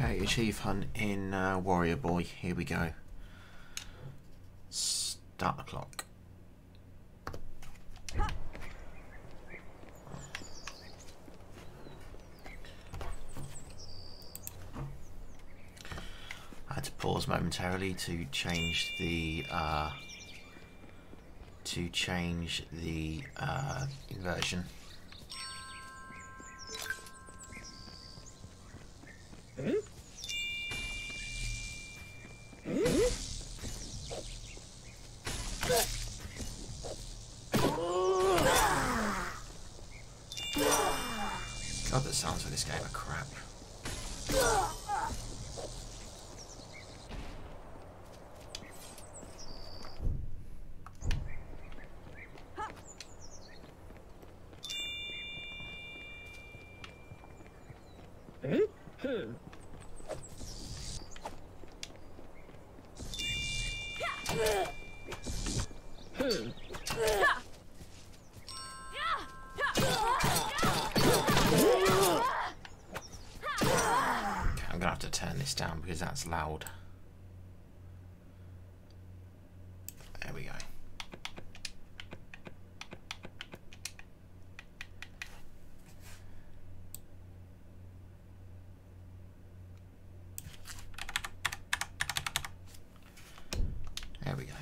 Okay, achieve hunt in Warrior Boy. Here we go. Start the clock. I had to pause momentarily to change the inversion. God, the sounds for this game are crap. Down because that's loud. There we go. There we go.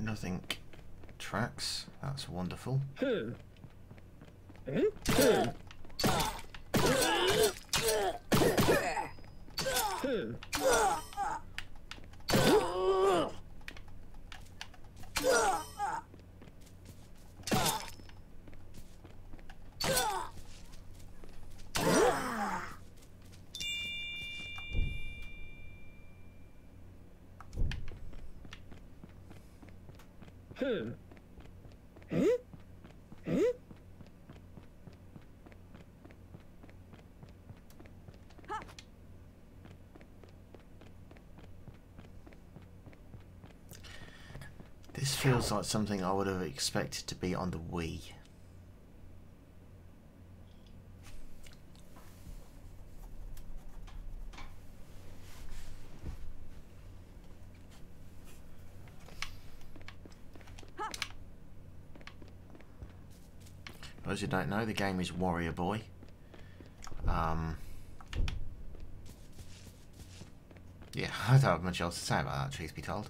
Nothing tracks. That's wonderful. This feels like something I would have expected to be on the Wii. As you don't know, the game is Warrior Boy. Yeah, I don't have much else to say about that, truth be told.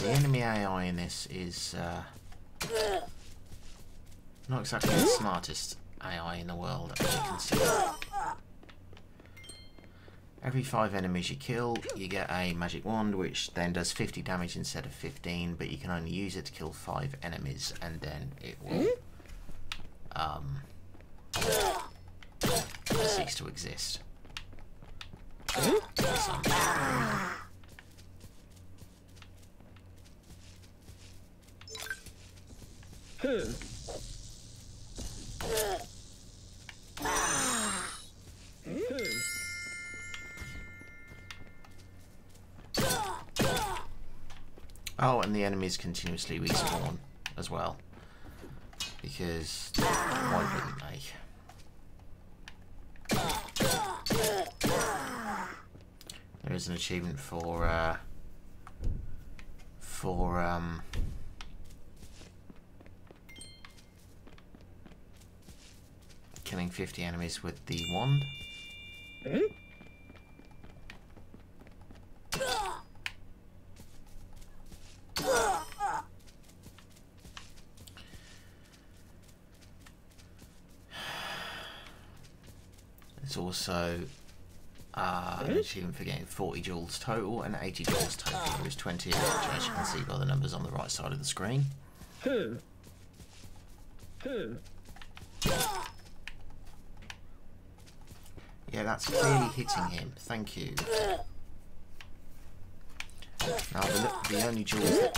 The enemy AI in this is not exactly the smartest AI in the world, as you can see. Every 5 enemies you kill, you get a magic wand, which then does 50 damage instead of 15, but you can only use it to kill 5 enemies, and then it will cease to exist. Oh, and the enemies continuously respawn as well. Because why wouldn't they? There is an achievement for killing 50 enemies with the wand. It's also an achievement for getting 40 jewels total and 80 jewels total. There is 20 of each, as you can see by the numbers on the right side of the screen. Yeah, that's clearly hitting him. Thank you. Now, the only jewels that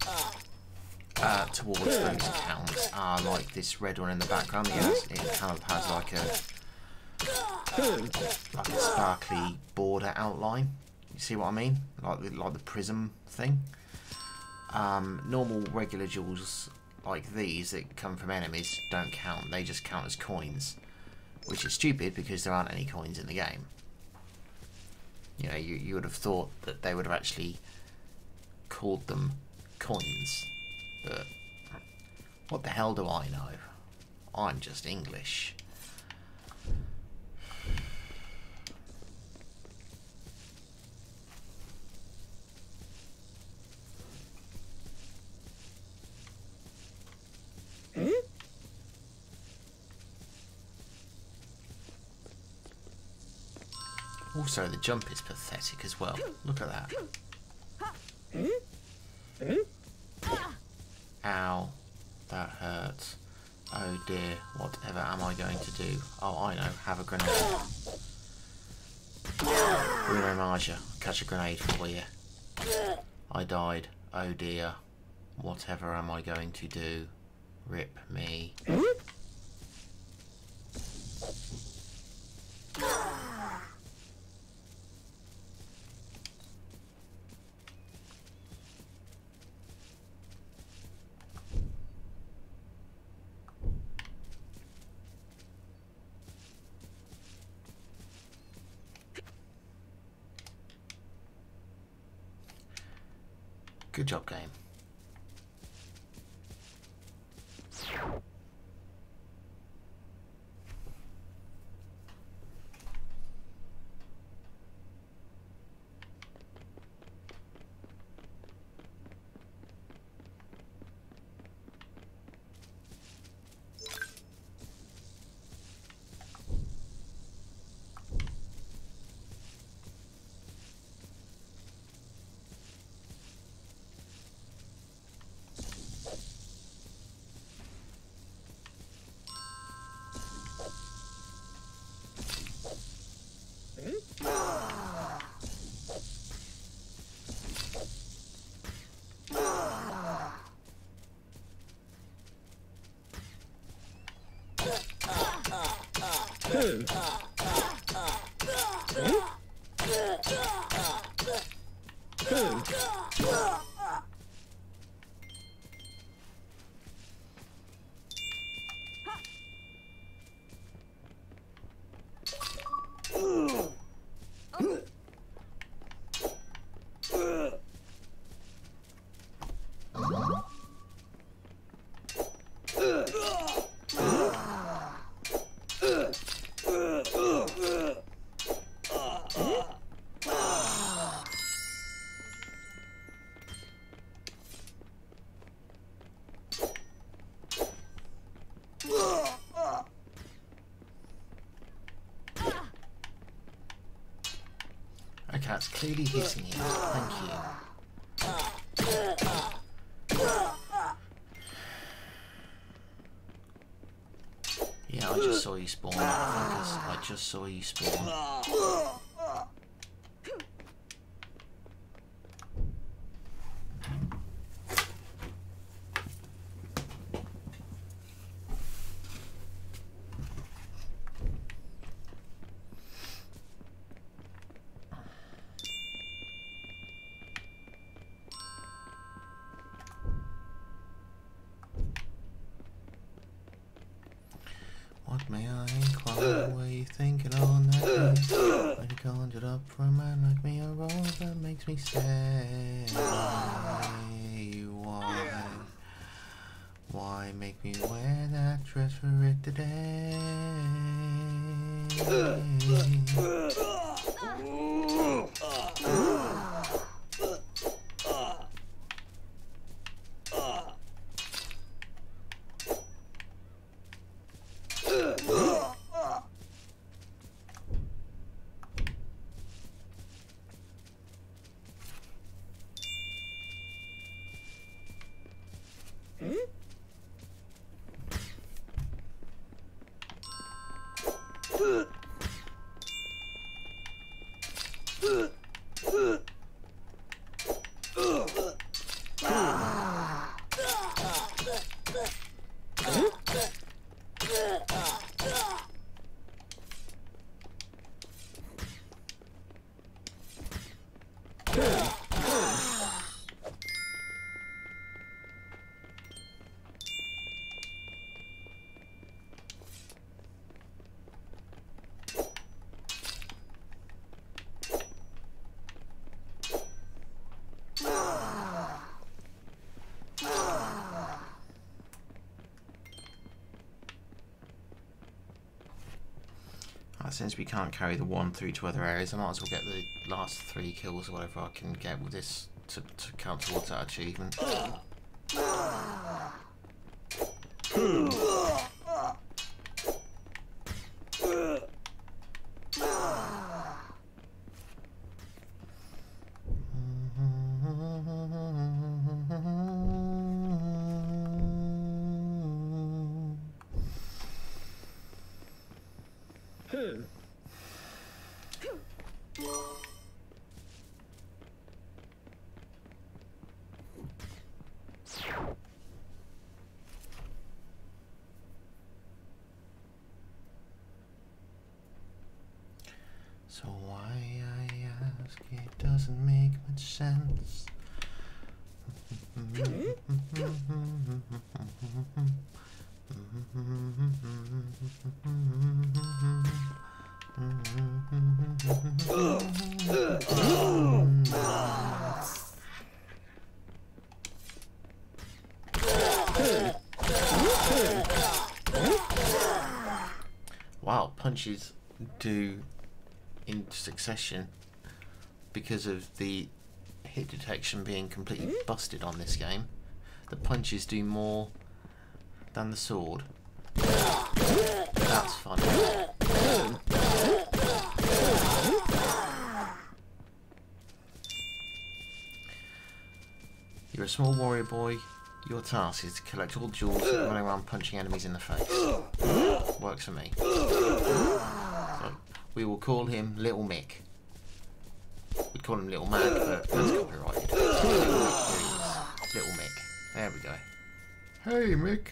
count towards those accounts are like this red one in the background. Yes, it kind of has like a sparkly border outline. You see what I mean? Like the prism thing. Normal regular jewels like these that come from enemies don't count. They just count as coins, which is stupid because there aren't any coins in the game. You know, you would have thought that they would have actually called them coins, but what the hell do I know? I'm just English. Also, the jump is pathetic as well. Look at that. Ow, that hurts. Oh dear, whatever am I going to do? Oh, I know, have a grenade. Bruno Marja, catch a grenade for you. I died. Oh dear, whatever am I going to do? Rip me. Good job, game. That's clearly hitting him. Thank you. Yeah, I just saw you spawn. I just saw you spawn. my eye, claw away, thinking all night. I can conjure it up for a man like me, a role that makes me say, why make me wear that dress for it today? Since we can't carry the 1 through to other areas, I might as well get the last 3 kills or whatever I can get with this to count towards that achievement. So why I ask, it doesn't make much sense. Wow, punches do in succession because of the hit detection being completely busted on this game. The punches do more than the sword. That's funny. You're a small warrior boy. Your task is to collect all jewels and run around punching enemies in the face. Works for me. So, we will call him Little Mick. We call him Little Mac, but that's copyrighted. Little Mick. There we go. Hey, Mick.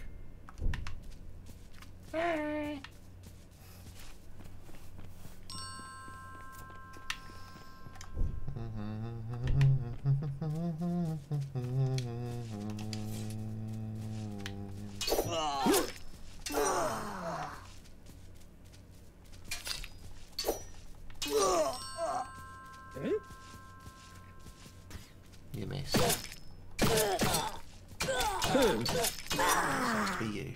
Hey. You missed. For you.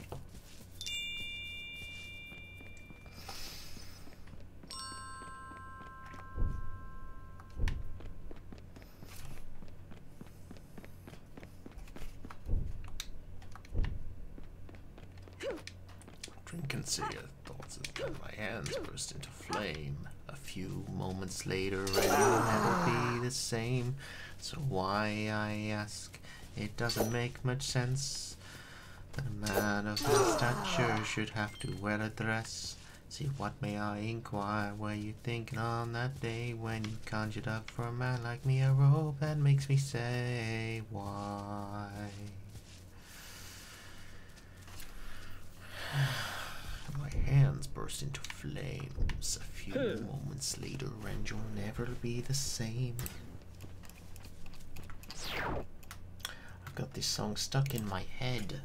Drink and see your thoughts as my hands burst into flame. A few moments later, I will never be the same. So why, I ask, it doesn't make much sense that a man of my stature should have to wear a dress. See, what may I inquire? Were you thinking on that day when you conjured up for a man like me a robe that makes me say, why? My hands burst into flames. A few moments later, and you'll never be the same. I've got this song stuck in my head.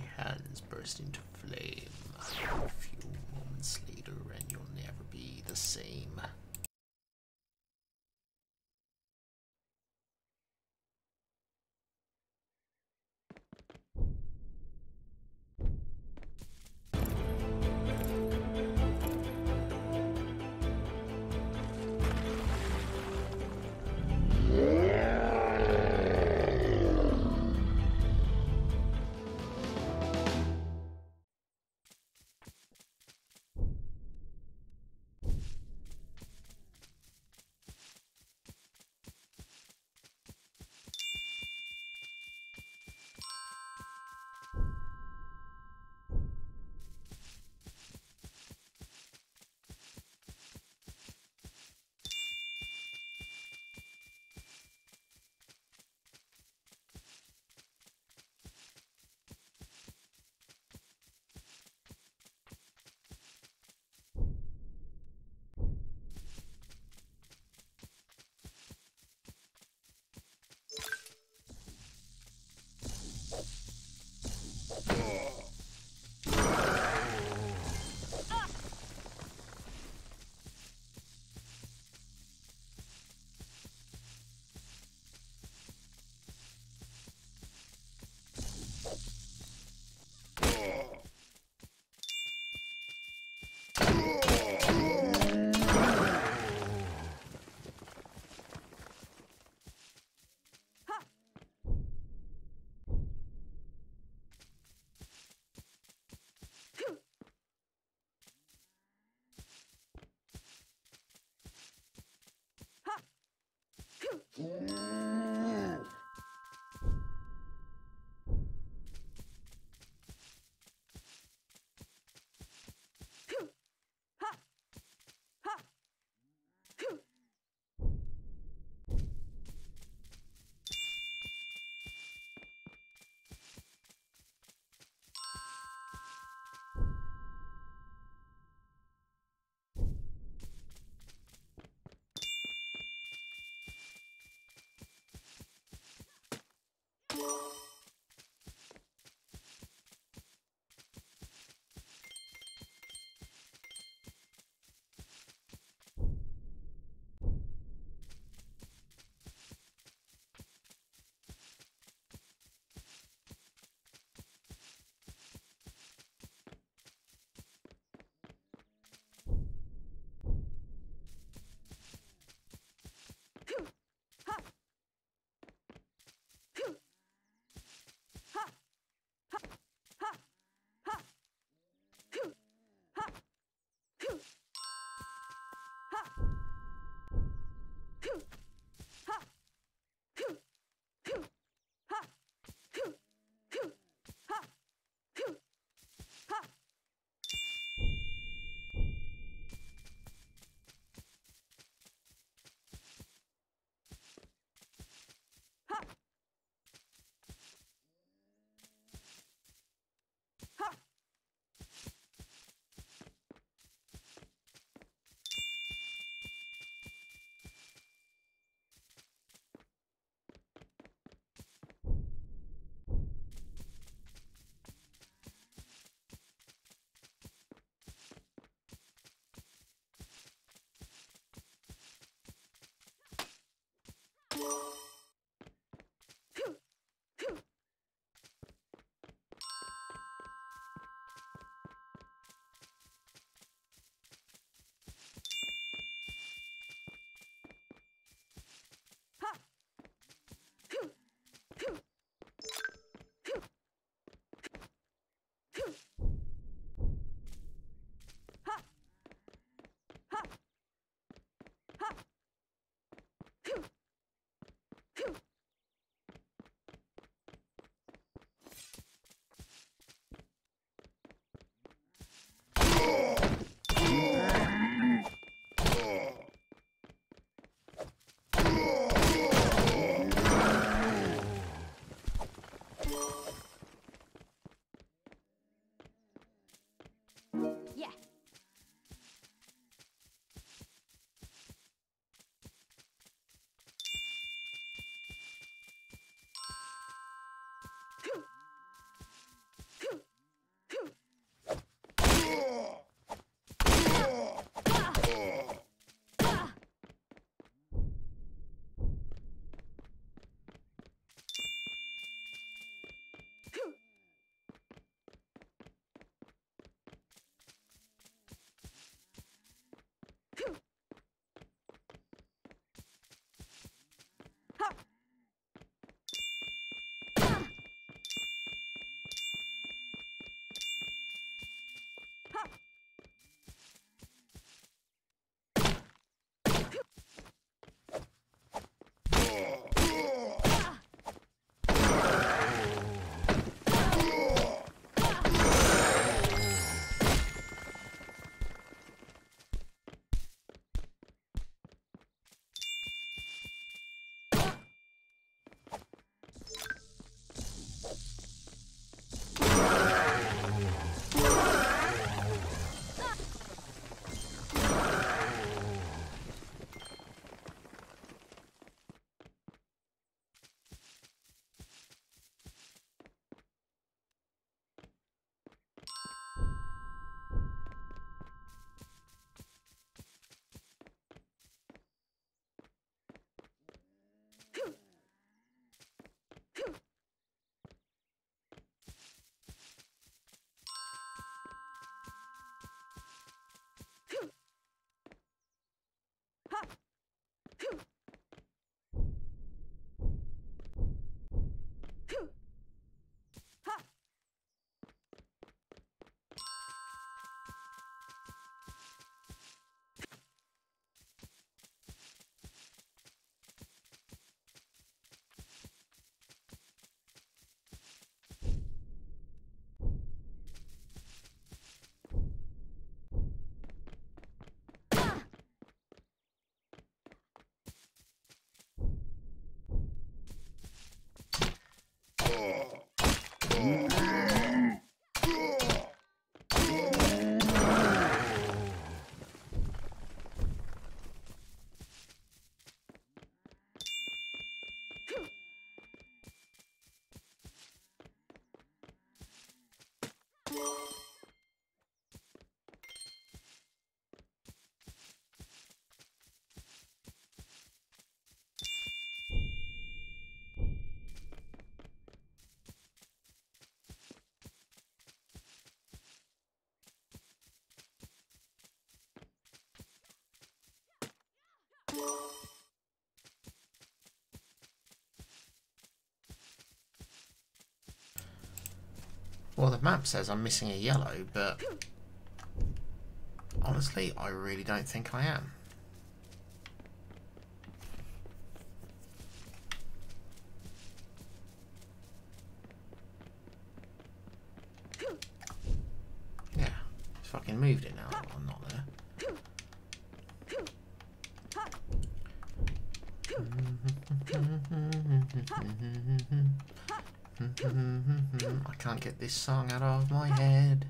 hands burst into flame. A few moments later, and you'll never be the same. Well, the map says I'm missing a yellow, but honestly, I really don't think I am. Yeah, it's fucking moved it now. I'm not there. I can't get this song out of my head.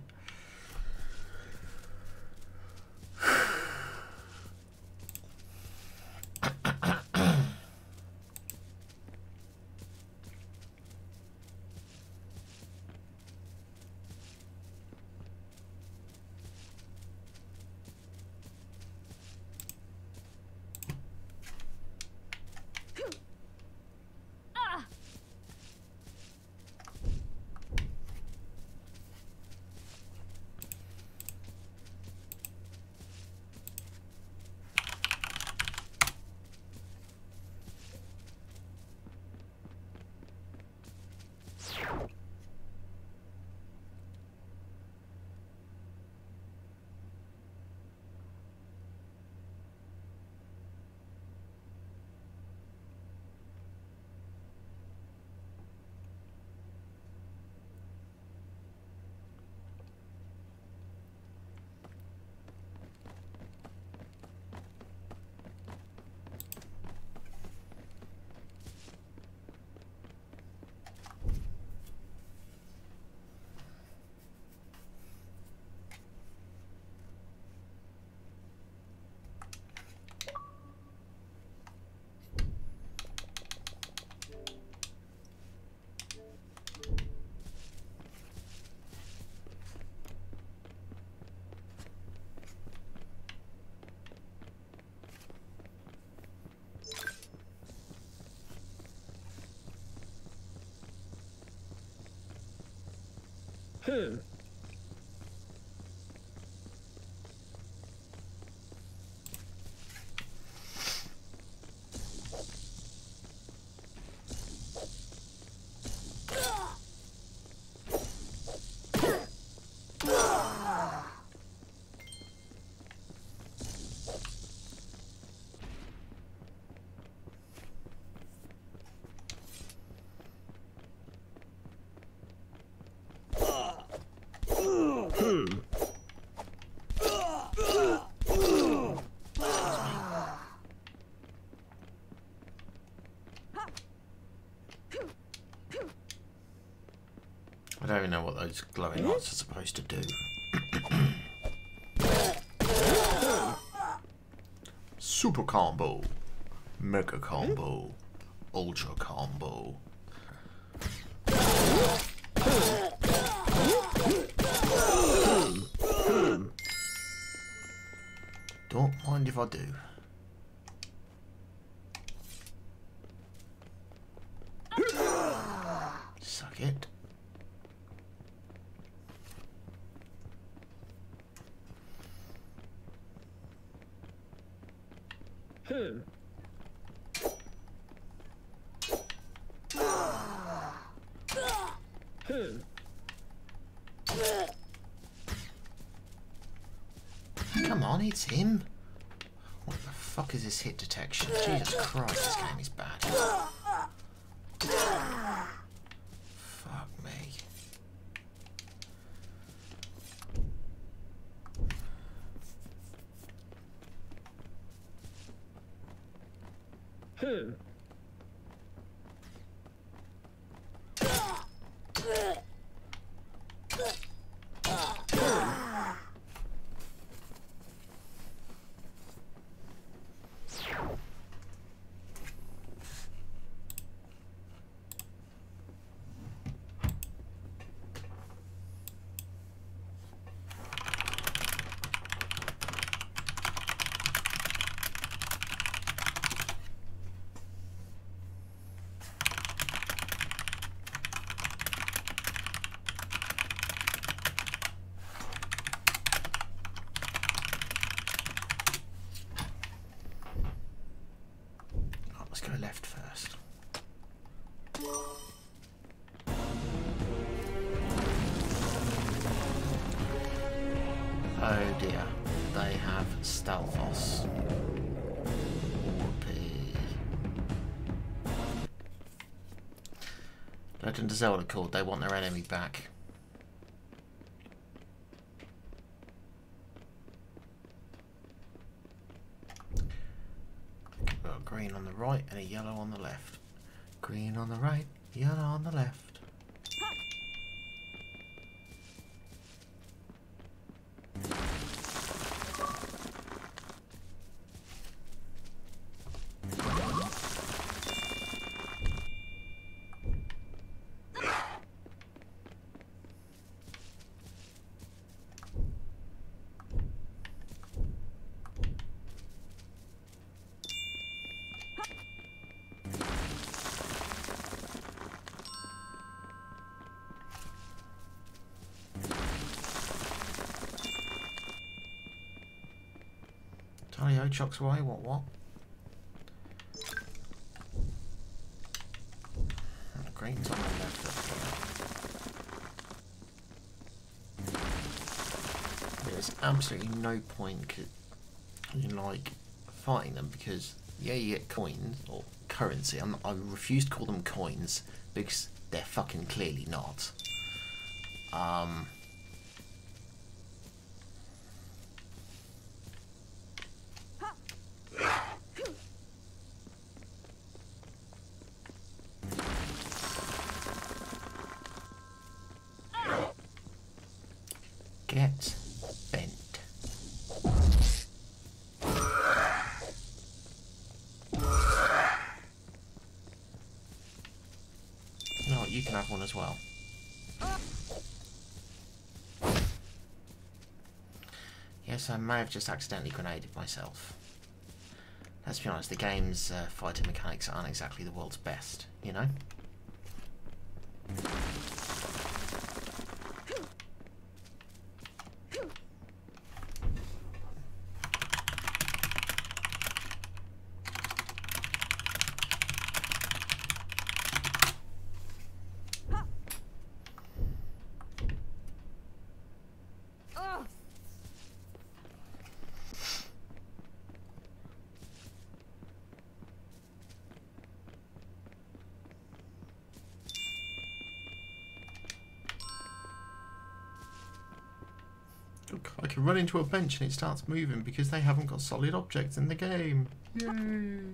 Huh. I don't even know what those glowing lights are supposed to do. Super combo, mega combo, ultra combo. Don't mind if I do. Suck it. Come on, it's him. What the fuck is this hit detection? Jesus Christ, this game is bad. Fuck me. Who? Let's go left first. Oh dear, they have Stalfos. Whoopee. Legend of Zelda called, they want their enemy back. Green on the right and a yellow on the left. Green on the right, yellow on the left. Chucks away, what? Green's on the left up here. There's absolutely no point in like fighting them because yeah, you get coins or currency. I refuse to call them coins because they're fucking clearly not. One as well. Yes, I may have just accidentally grenaded myself. Let's be honest, the game's fighting mechanics aren't exactly the world's best, you know? Run into a bench and it starts moving because they haven't got solid objects in the game. Yay!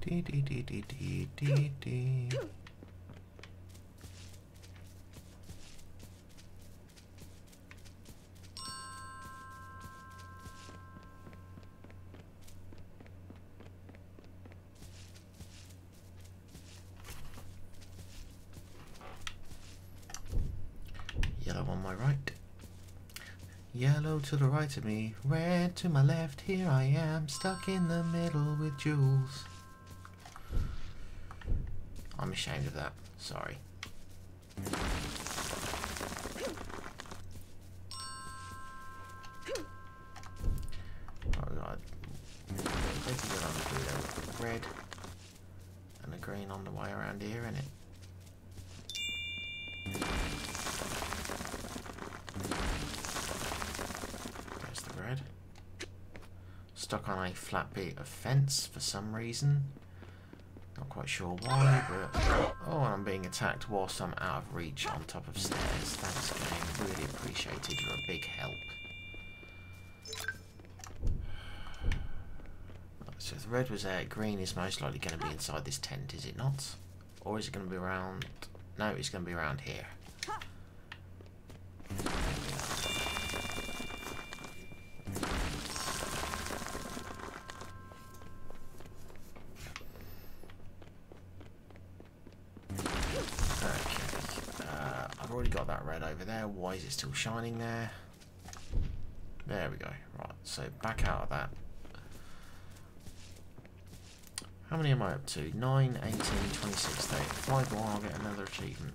Dee dee dee dee dee dee dee. To the right of me, red to my left, here I am, stuck in the middle with jewels. I'm ashamed of that, sorry. Oh god. Red and a green on the way around here, innit? Stuck on a flat bit of fence for some reason. Not quite sure why, but... Oh, and I'm being attacked whilst I'm out of reach on top of stairs. Thanks, game. Really appreciated. You're a big help. So if the red was there, green is most likely going to be inside this tent, is it not? Or is it going to be around... No, it's going to be around here. Why is it still shining there? There we go. Right, so back out of that. How many am I up to? 9, 18, 26, 30. 5 more, I'll get another achievement.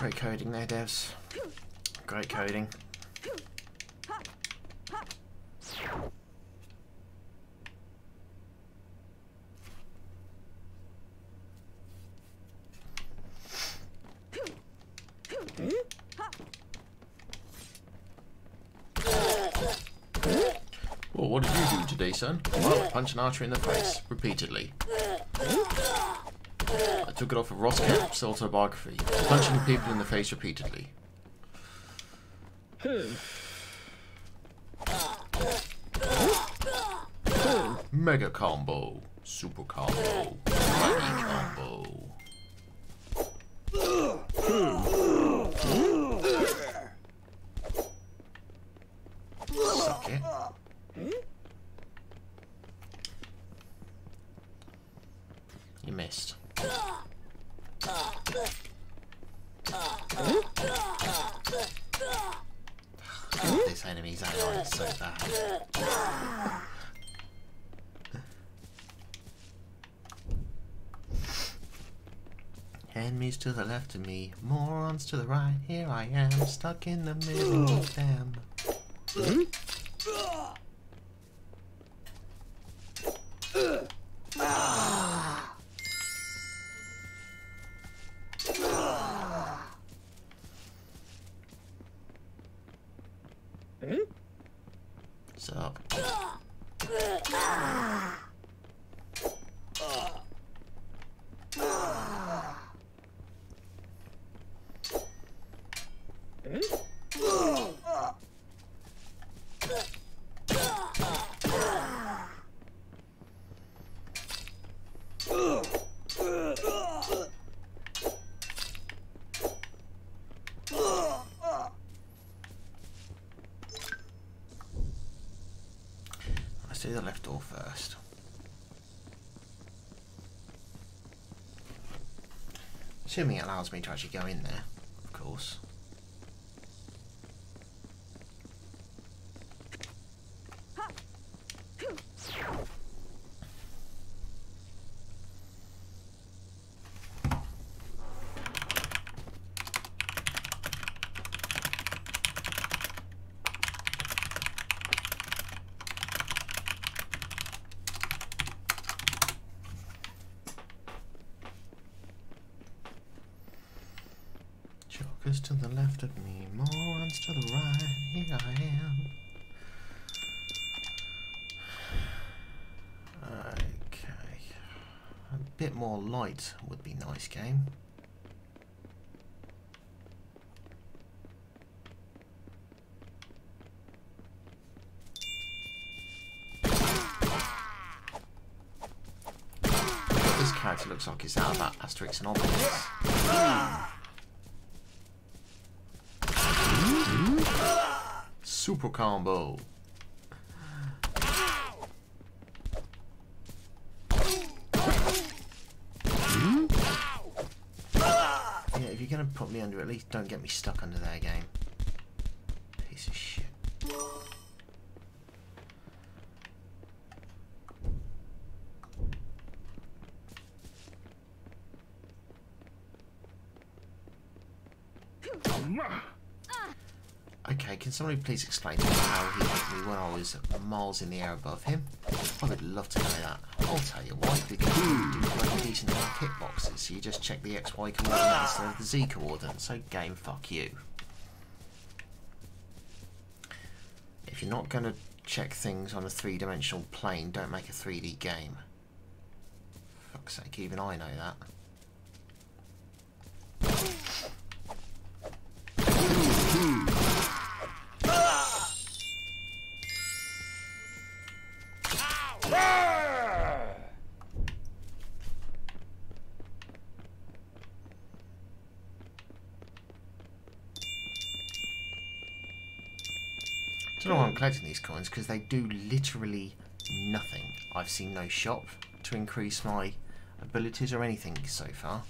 Great coding there, devs. Great coding. Well, what did you do today, son? Well, punch an archer in the face repeatedly. I took it off of Ross Kemp's autobiography, punching people in the face repeatedly. Mega combo, super combo, mighty combo. Suck it. You missed. This enemy's add-on is so bad. Enemies to the left of me, morons to the right. Here I am, stuck in the middle of them. Let's do the left door first. Assuming it allows me to actually go in there, of course. To the left of me, morons to the right, here I am. Okay, a bit more light would be nice, game. This character looks like he's out of that Asterix and Obelix. Super combo. Yeah, if you're gonna put me under, at least don't get me stuck under their game. Piece of shit. Okay, can somebody please explain to me how he hit me when I was miles in the air above him? I would love to know that. I'll tell you why, because you do quite decent hitboxes, so you just check the XY coordinate instead of the Z coordinate, so game, fuck you. If you're not going to check things on a three-dimensional plane, don't make a 3D game. For fuck's sake, even I know that. Collecting these coins because they do literally nothing. I've seen no shop to increase my abilities or anything so far.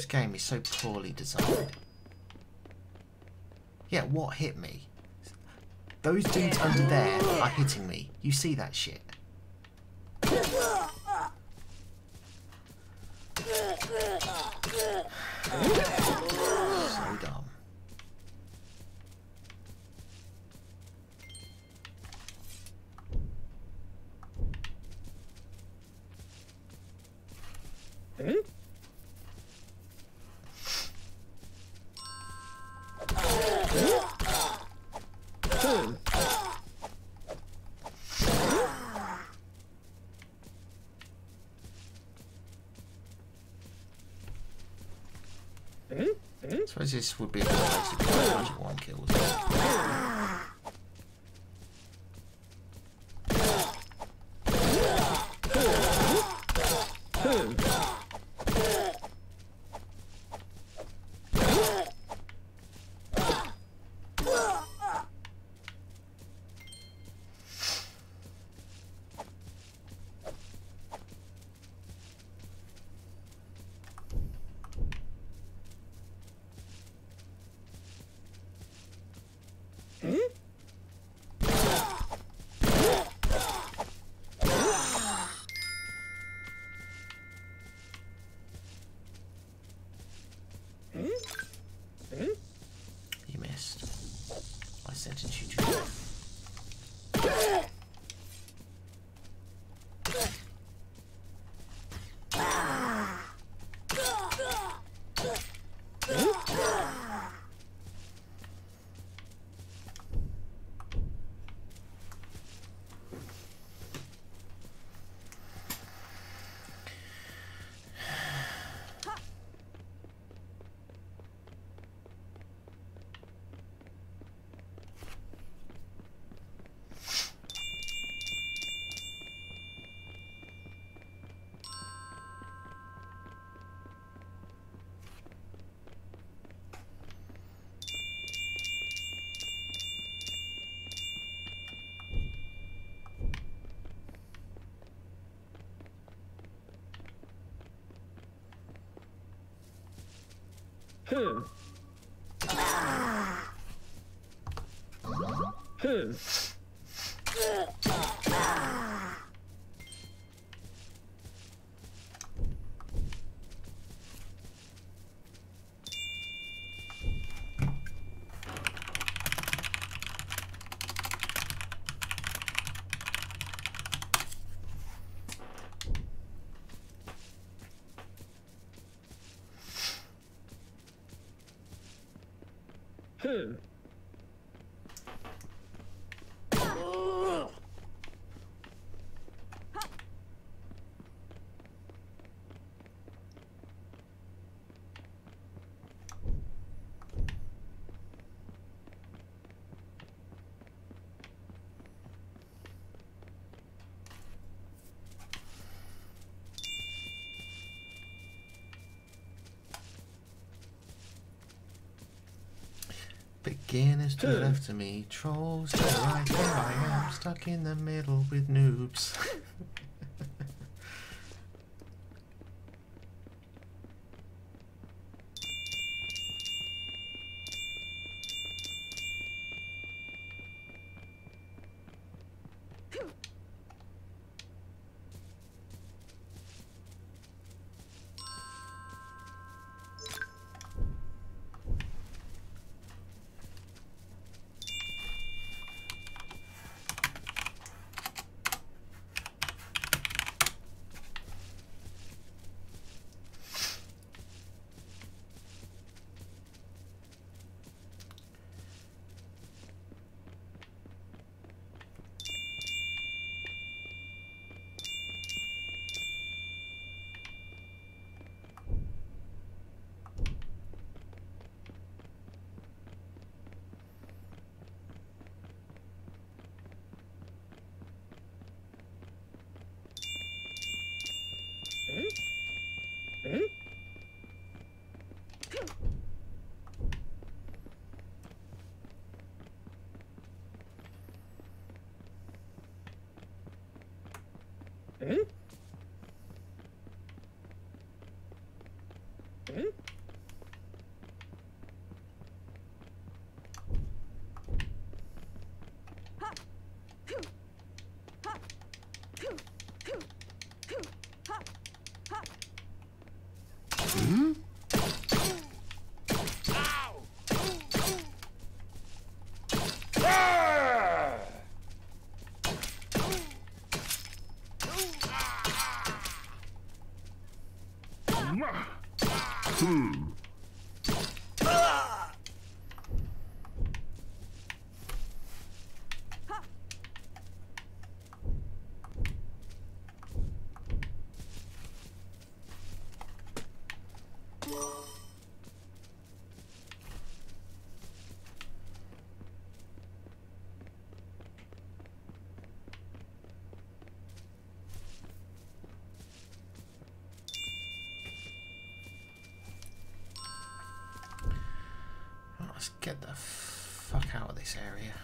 This game is so poorly designed. Yeah, what hit me? Those dudes over there are hitting me. You see that shit. So dumb. I suppose this would be a place to do magic one kills. Beginners to the left of me, trolls to the right, here I am, stuck in the middle with noobs. Get the fuck out of this area.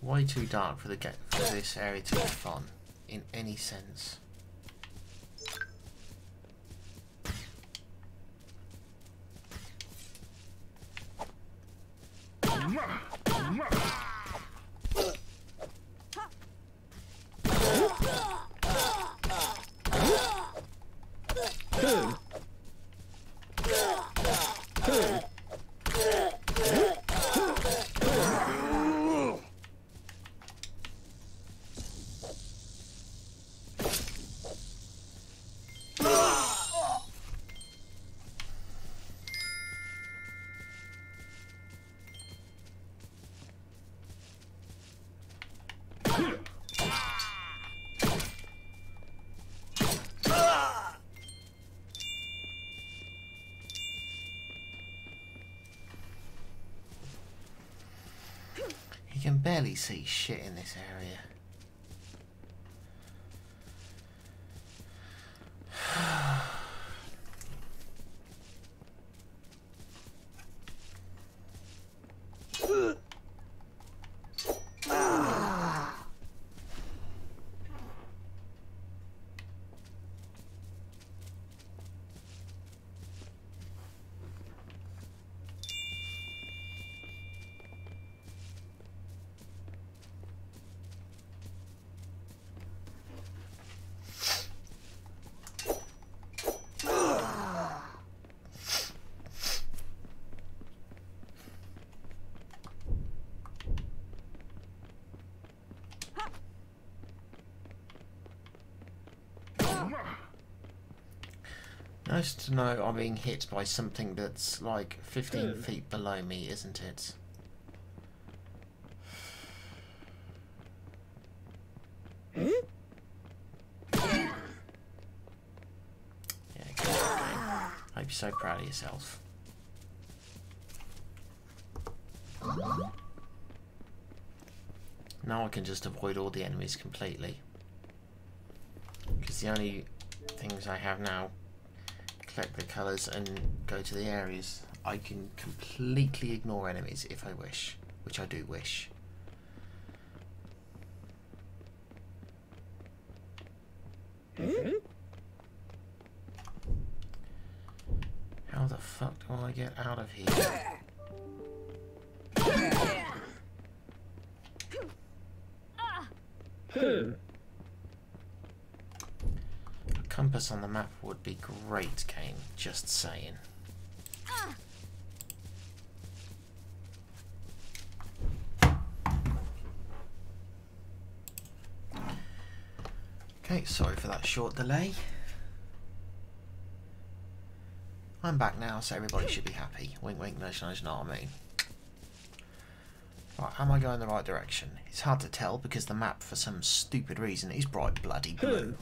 Way too dark for this area to be fun in any sense. You can barely see shit in this area. Nice to know I'm being hit by something that's like 15 feet below me, isn't it? Yeah, good game. I hope you're so proud of yourself. Now I can just avoid all the enemies completely. Because the only things I have now, collect the colours and go to the areas. I can completely ignore enemies if I wish, which I do wish. How the fuck do I get out of here? Compass on the map would be great, Kane, just saying. Okay, sorry for that short delay. I'm back now, so everybody should be happy. Wink wink, nudge nudge, know what I mean. Right, am I going the right direction? It's hard to tell because the map, for some stupid reason, is bright bloody blue.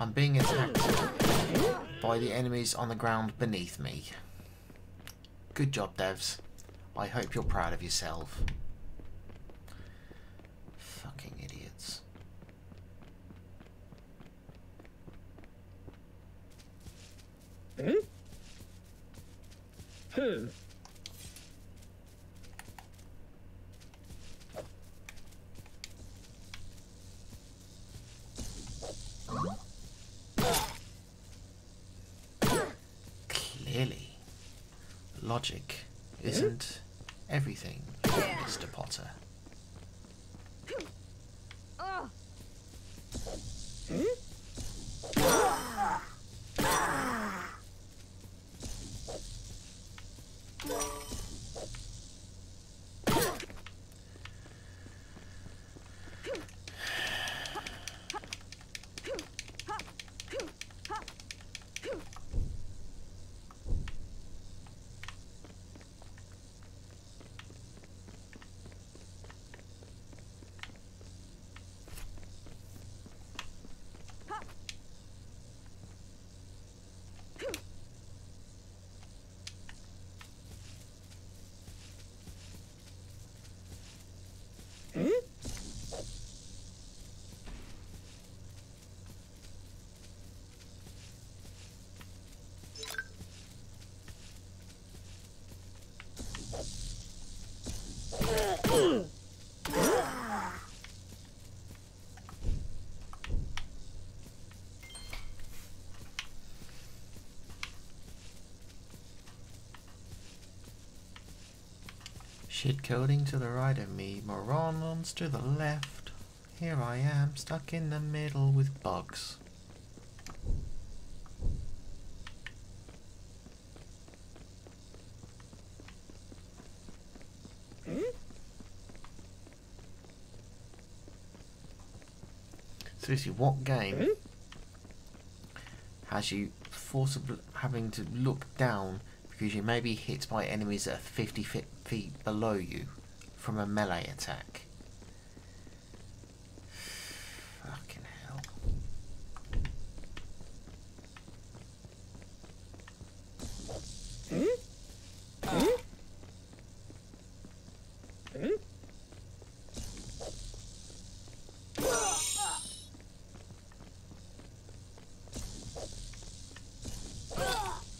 I'm being attacked by the enemies on the ground beneath me. Good job, devs. I hope you're proud of yourself. Fucking idiots. Clearly, logic isn't everything, Mr. Potter. Shit coding to the right of me, morons to the left. Here I am, stuck in the middle with bugs. Seriously, what game has you forcibly having to look down because you may be hit by enemies that are 50 feet below you from a melee attack? Fucking hell.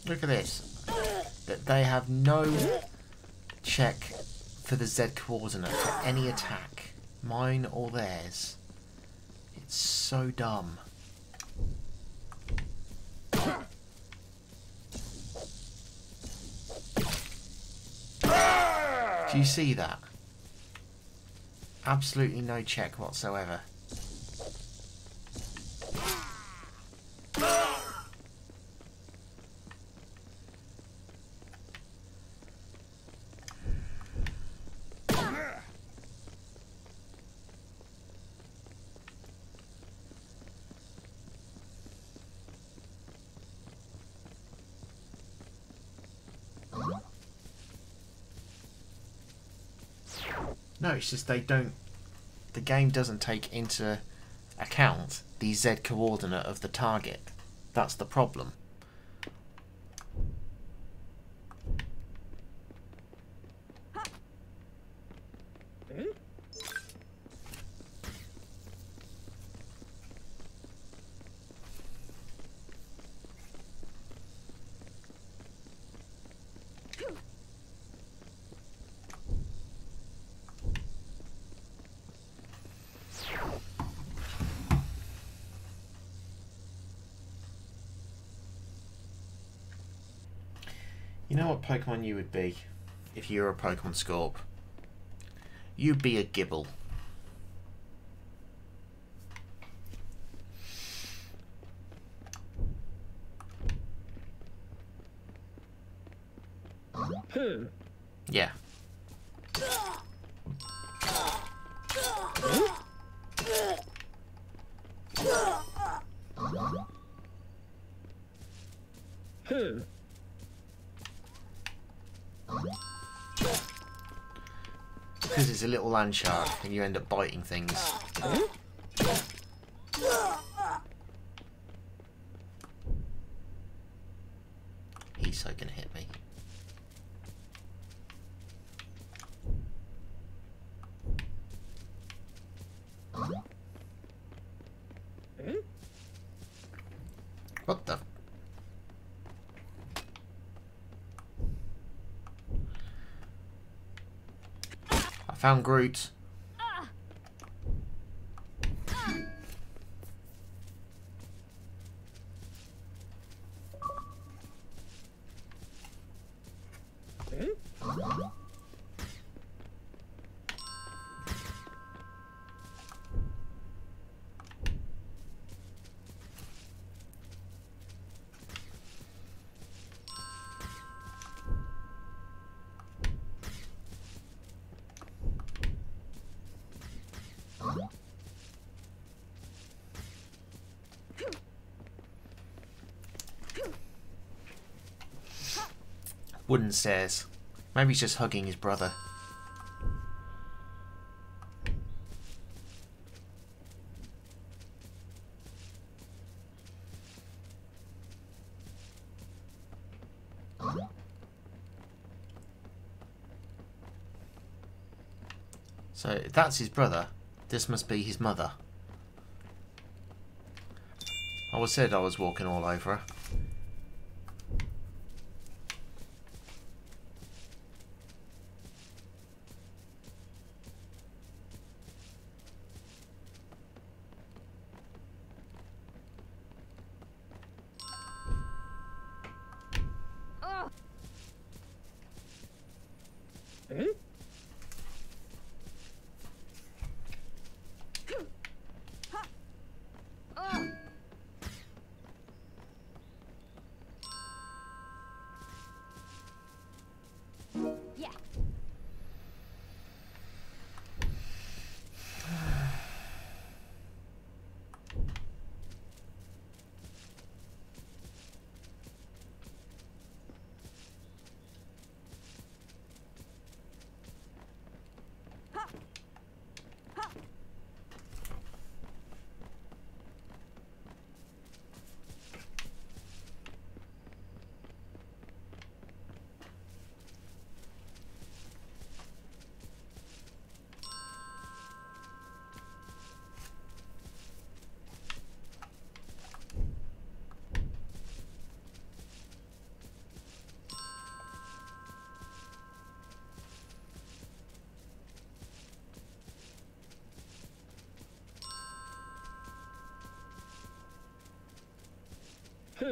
Look at this. They have no check for the Z coordinate for any attack, mine or theirs. It's so dumb. Do you see that? Absolutely no check whatsoever. No, it's just they don't. The game doesn't take into account the Z coordinate of the target. That's the problem. You know what Pokemon you would be if you were a Pokemon Scorp? You'd be a Gible. Yeah. Because it's a little land shark and you end up biting things. He's so gonna hit me. What the? Found Groot. Wooden stairs. Maybe he's just hugging his brother. So if that's his brother, this must be his mother. I said I was walking all over her. Huh.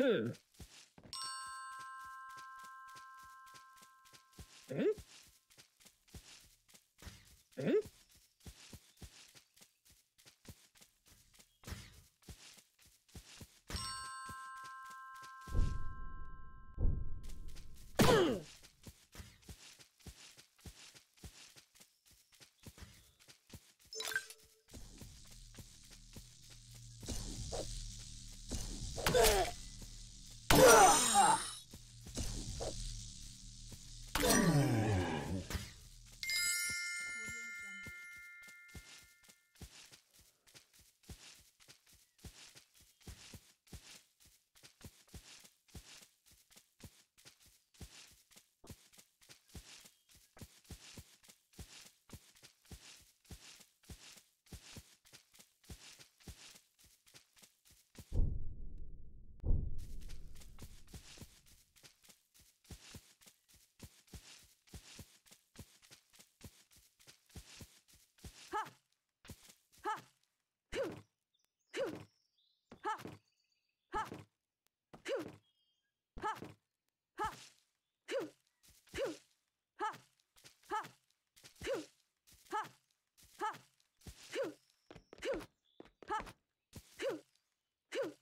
Eh? Eh? Huh. Huh. Huh. Eh? Huh. Eh?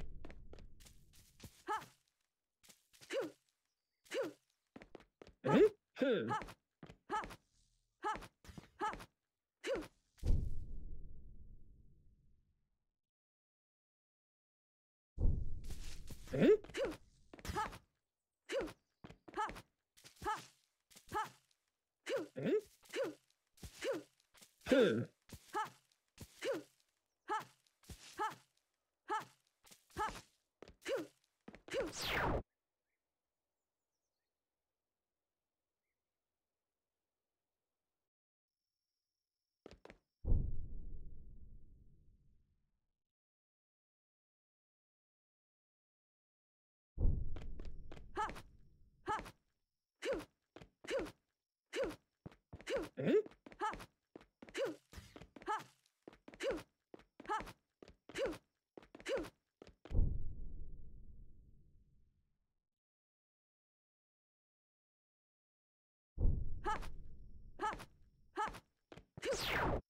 Ha! Two! Huh. Huh. Huh.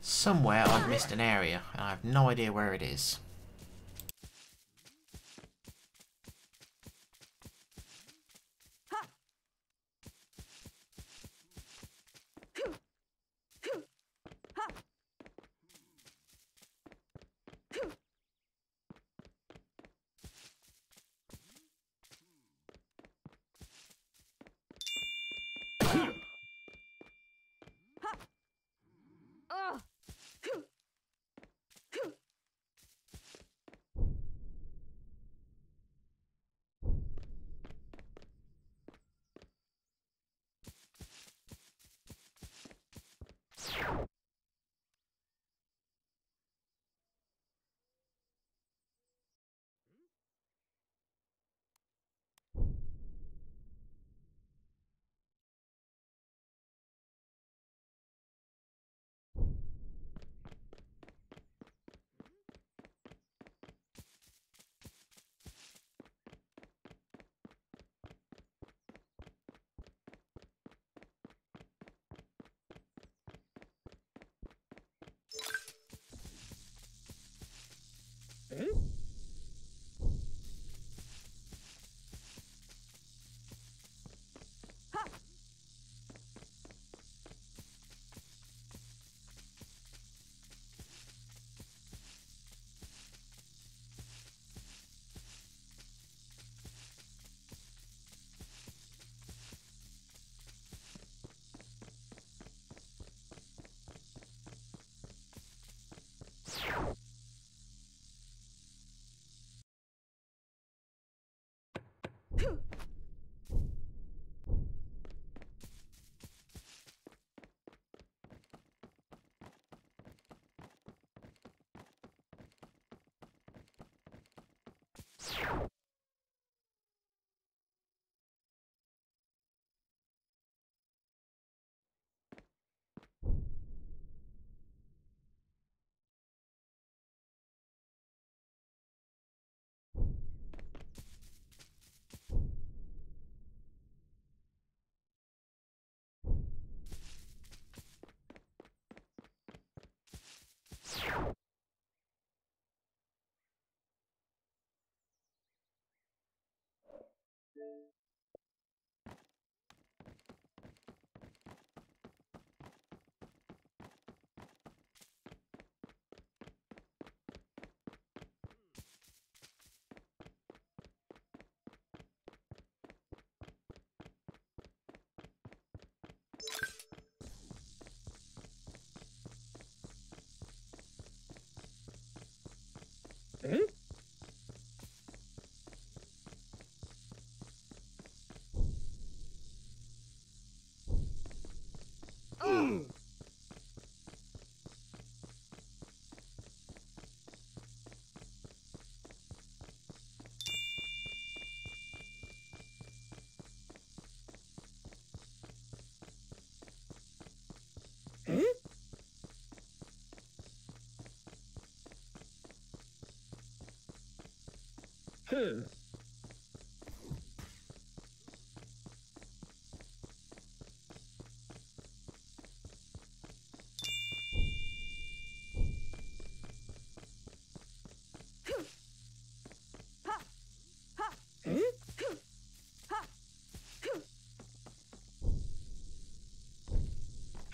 Somewhere I've missed an area, and I have no idea where it is.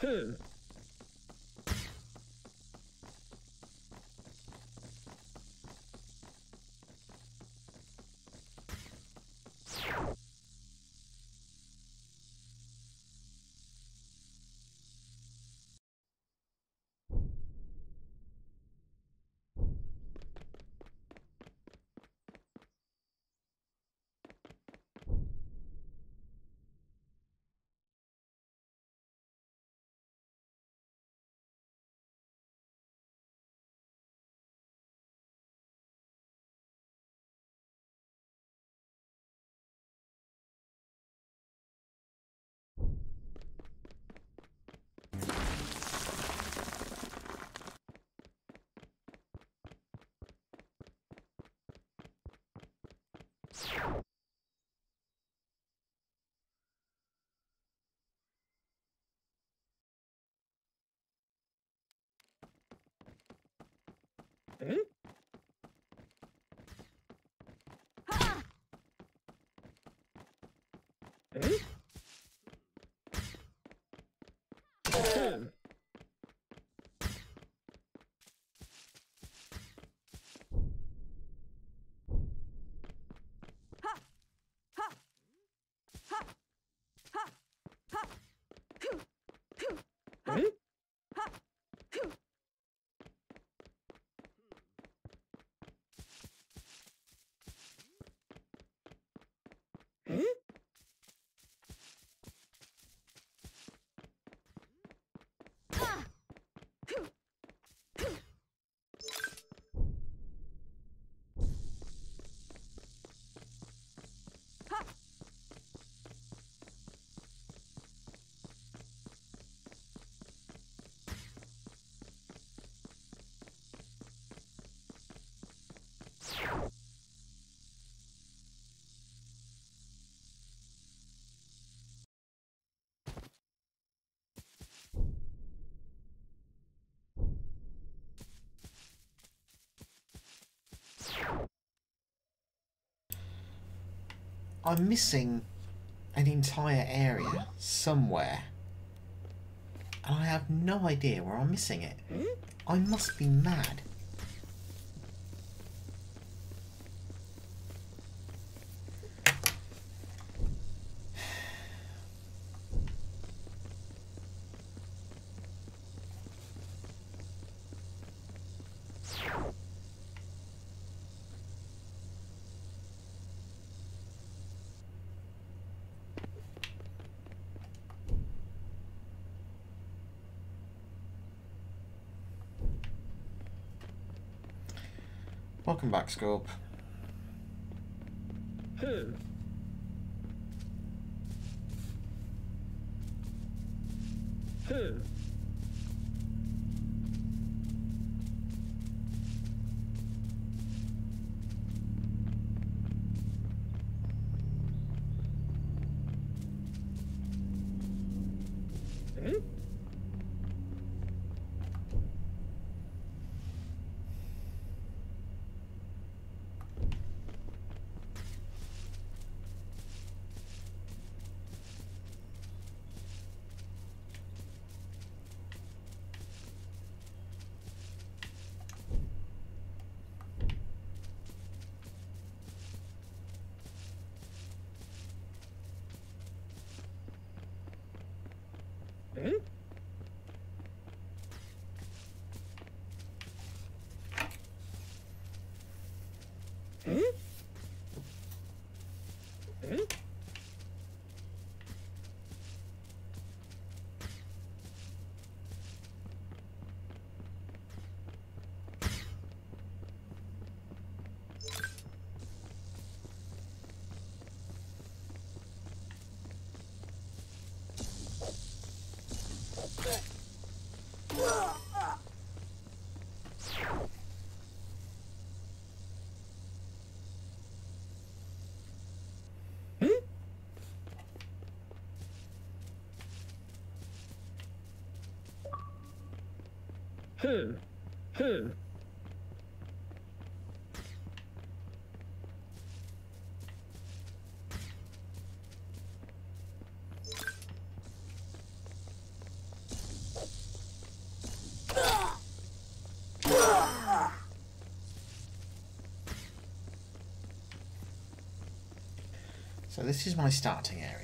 Hmm? Ha! Hmm? I'm missing an entire area somewhere, and I have no idea where I'm missing it. I must be mad. Welcome back, Scope. So this is my starting area.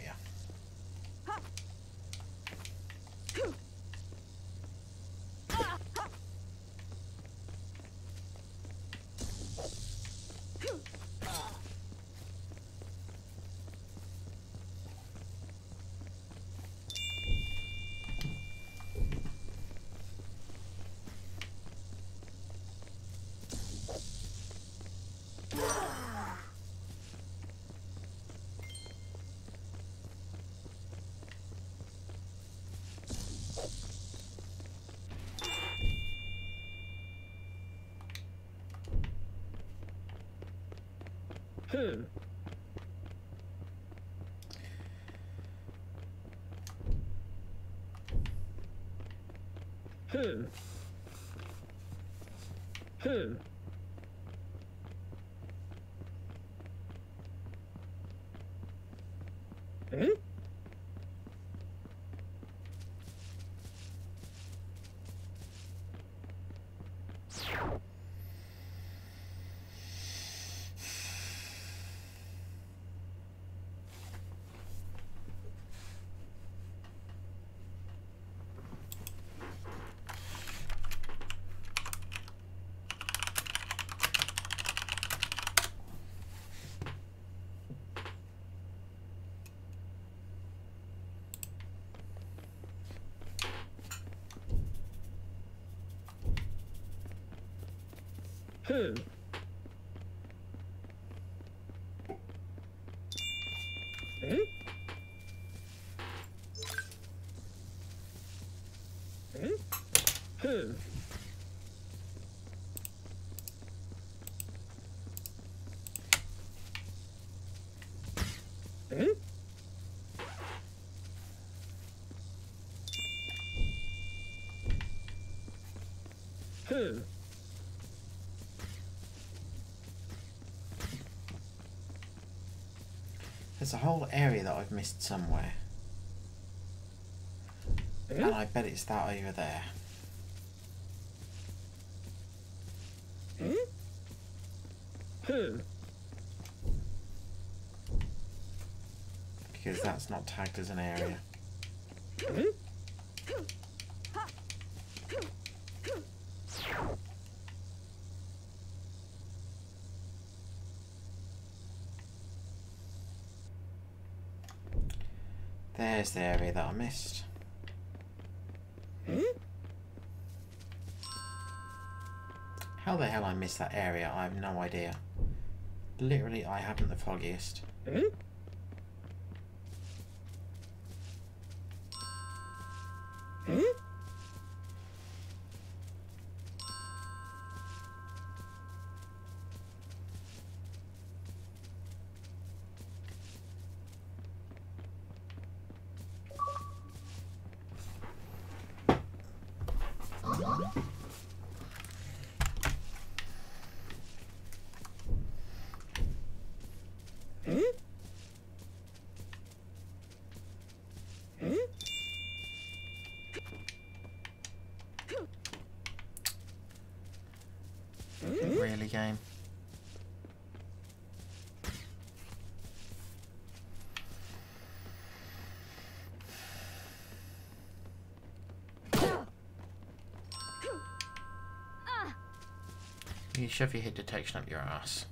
There's a whole area that I've missed somewhere. And I bet it's that over there. Because that's not tagged as an area. There's the area that I missed. How the hell I missed that area, I have no idea. Literally, I haven't the foggiest. Game. You shove your hit detection up your ass.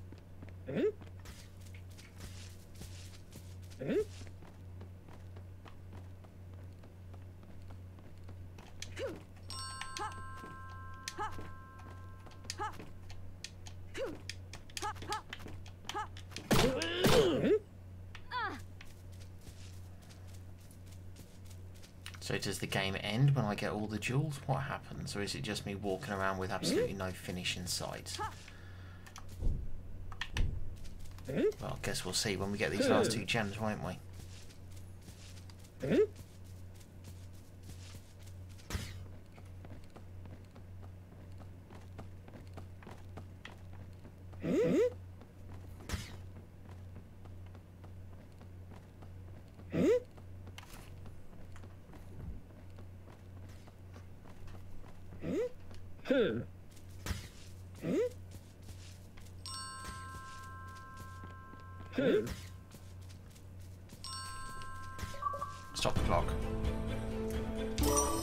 Does the game end when I get all the jewels? What happens? Or is it just me walking around with absolutely no finish in sight? Well, I guess we'll see when we get these last two gems, won't we? talk.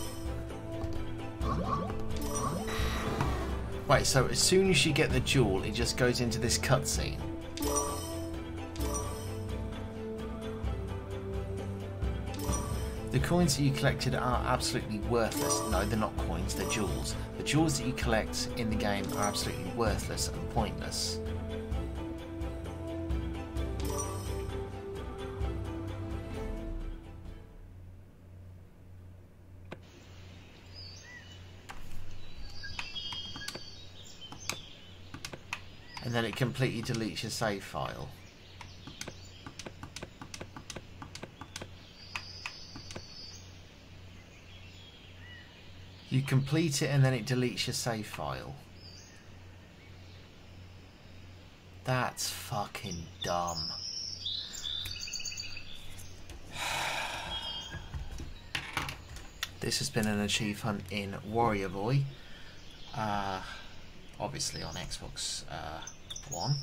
Right, so as soon as you get the jewel, it just goes into this cutscene. The coins that you collected are absolutely worthless. No, they're not coins, they're jewels. The jewels that you collect in the game are absolutely worthless and pointless. And then it completely deletes your save file. You complete it and then it deletes your save file. That's fucking dumb. This has been an achieve hunt in Warrior Boy. Obviously on Xbox One.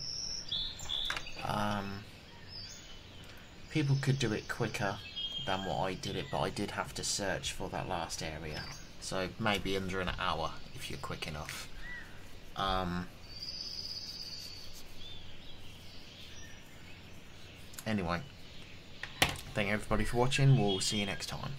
People could do it quicker than what I did it, but I did have to search for that last area. So maybe under an hour if you're quick enough. Anyway, thank everybody for watching. We'll see you next time.